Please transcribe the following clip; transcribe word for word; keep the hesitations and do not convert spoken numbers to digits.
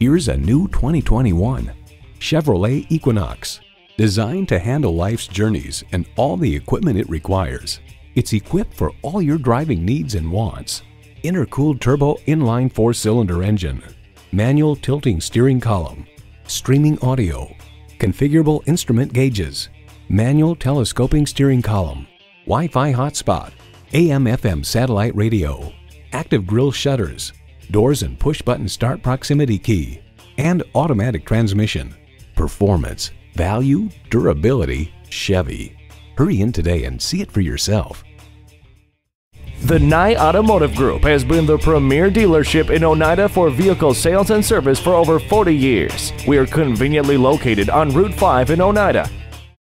Here's a new twenty twenty-one Chevrolet Equinox, designed to handle life's journeys and all the equipment it requires. It's equipped for all your driving needs and wants. Intercooled turbo inline four-cylinder engine, manual tilting steering column, streaming audio, configurable instrument gauges, manual telescoping steering column, Wi-Fi hotspot, A M F M satellite radio, active grille shutters, doors and push-button start proximity key, and automatic transmission. Performance, value, durability, Chevy. Hurry in today and see it for yourself. The nye Automotive Group has been the premier dealership in Oneida for vehicle sales and service for over forty years. We are conveniently located on Route five in Oneida.